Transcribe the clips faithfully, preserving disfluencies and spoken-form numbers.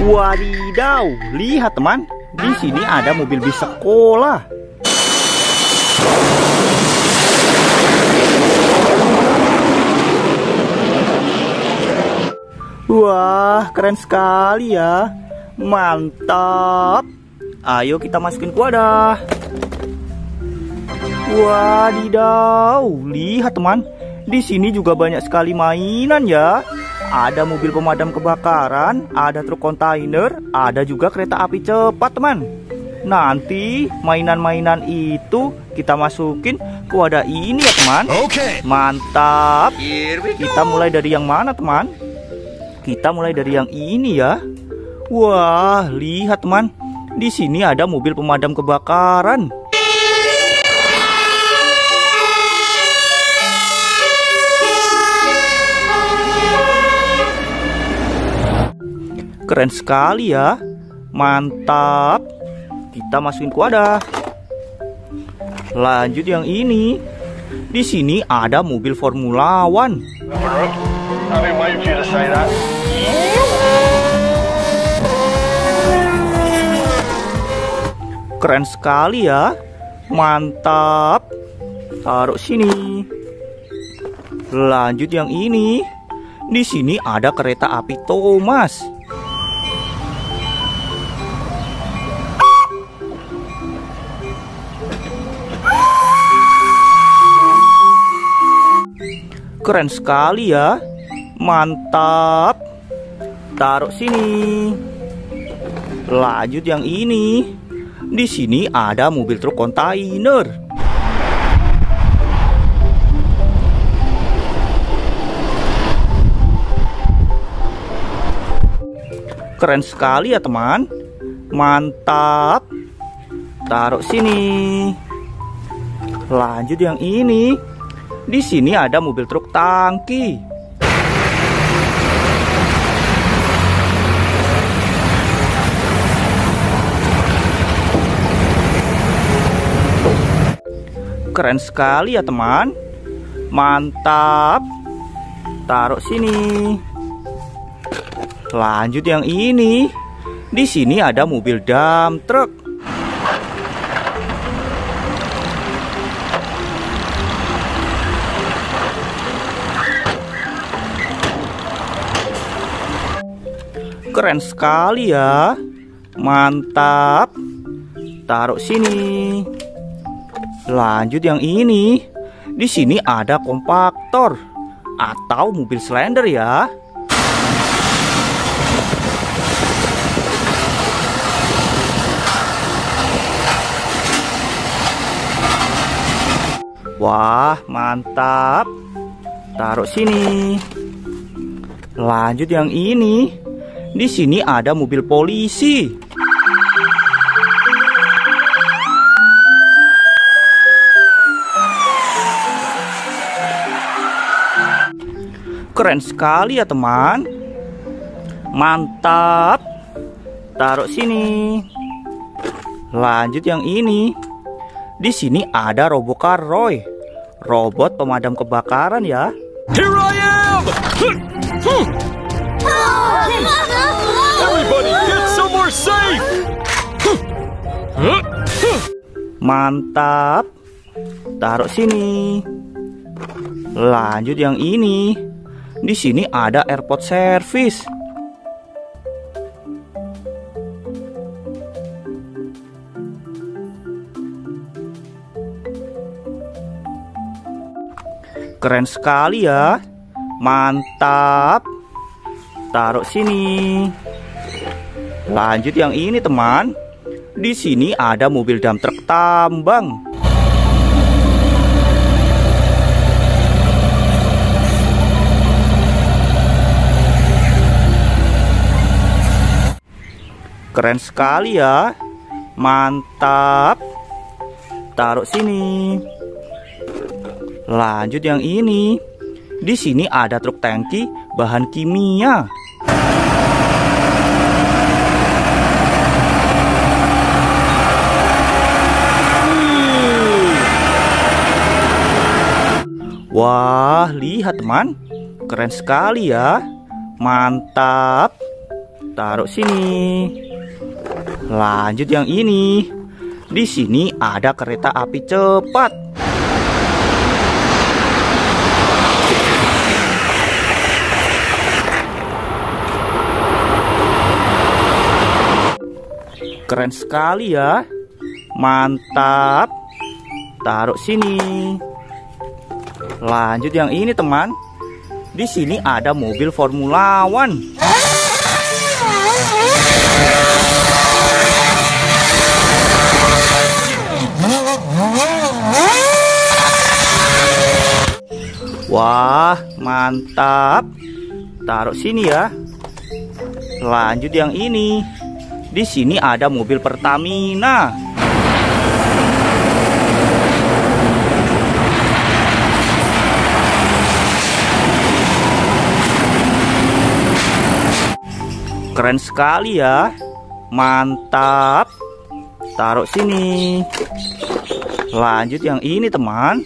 Wadidaw, lihat teman, di sini ada mobil bis sekolah. Wah, keren sekali ya. Mantap. Ayo kita masukin ke wadah. Wadidaw, lihat teman, di sini juga banyak sekali mainan ya. Ada mobil pemadam kebakaran, ada truk kontainer, ada juga kereta api cepat teman. Nanti mainan-mainan itu kita masukin ke wadah ini ya teman. Oke. Mantap. Kita mulai dari yang mana teman? Kita mulai dari yang ini ya. Wah, lihat teman, di sini ada mobil pemadam kebakaran. Keren sekali ya. Mantap. Kita masukin ke wadah. Lanjut yang ini. Di sini ada mobil Formula One. Keren sekali ya. Mantap. Taruh sini. Lanjut yang ini. Di sini ada kereta api Thomas. Keren sekali ya. Mantap. Taruh sini. Lanjut yang ini. Di sini ada mobil truk kontainer. Keren sekali ya teman. Mantap. Taruh sini. Lanjut yang ini. Di sini ada mobil truk tangki. Keren sekali ya teman. Mantap. Taruh sini. Lanjut yang ini. Di sini ada mobil dump truck. Keren sekali ya. Mantap. Taruh sini. Lanjut yang ini. Di sini ada kompaktor atau mobil slender ya. Wah, mantap. Taruh sini. Lanjut yang ini. Di sini ada mobil polisi. Keren sekali ya teman. Mantap. Taruh sini. Lanjut yang ini. Di sini ada Robocar Roy, robot pemadam kebakaran ya. Here I am. Everybody get somewhere safe. Mantap. Taruh sini. Lanjut yang ini. Di sini ada airport service. Keren sekali ya. Mantap. Taruh sini. Lanjut yang ini teman. Di sini ada mobil dump truck tambang. Keren sekali ya. Mantap. Taruh sini. Lanjut yang ini. Di sini ada truk tangki bahan kimia. Wah, lihat teman. Keren sekali ya. Mantap. taruh sini. Lanjut yang ini. Di sini ada kereta api cepat. Keren sekali ya. Mantap. Taruh sini. Lanjut yang ini, teman. Di sini ada mobil Formula One. Wah, mantap. Taruh sini ya. Lanjut yang ini. Di sini ada mobil Pertamina. Keren sekali ya. Mantap. Taruh sini. Lanjut yang ini, teman.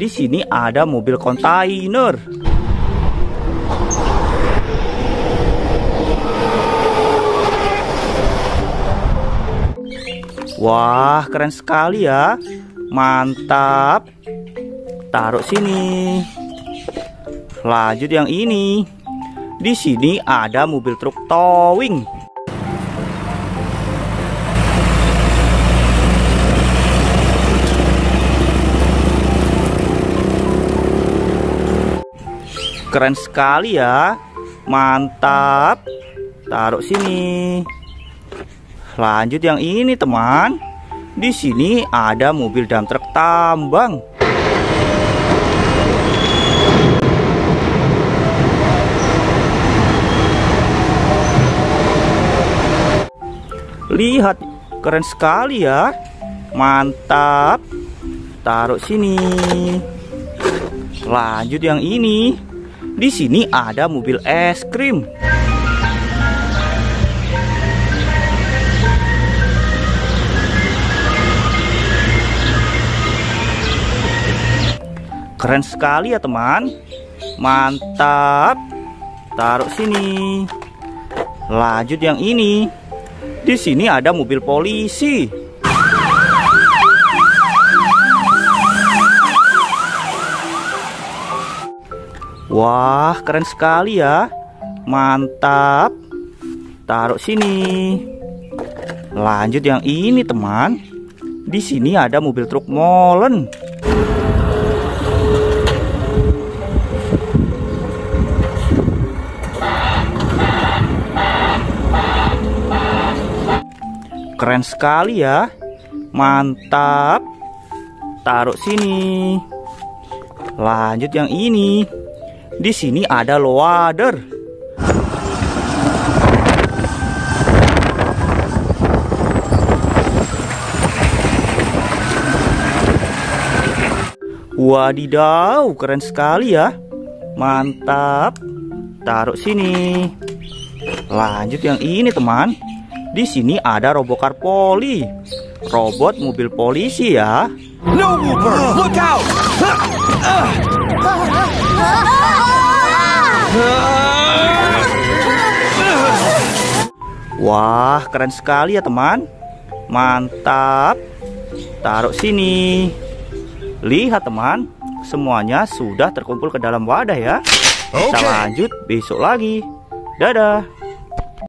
Di sini ada mobil kontainer. Wah, keren sekali ya. Mantap. Taruh sini. Lanjut yang ini. Di sini ada mobil truk towing. Keren sekali ya. Mantap. Taruh sini. Lanjut yang ini, teman. Di sini ada mobil dump truck tambang. Lihat, keren sekali ya. Mantap. Taruh sini. Lanjut yang ini. Di sini ada mobil es krim. Keren sekali ya, teman. Mantap. Taruh sini. Lanjut yang ini. Di sini ada mobil polisi. Wah, keren sekali ya. Mantap. Taruh sini. Lanjut yang ini, teman. Di sini ada mobil truk molen. Keren sekali ya. Mantap. Taruh sini. Lanjut yang ini. Di sini ada loader. Wadidaw, keren sekali ya. Mantap. Taruh sini. Lanjut yang ini, teman. Di sini ada Robokar Poli. Robot mobil polisi ya. No mover, look out. Wah, keren sekali ya, teman. Mantap. Taruh sini. Lihat, teman, semuanya sudah terkumpul ke dalam wadah ya. Kita lanjut besok lagi. Dadah.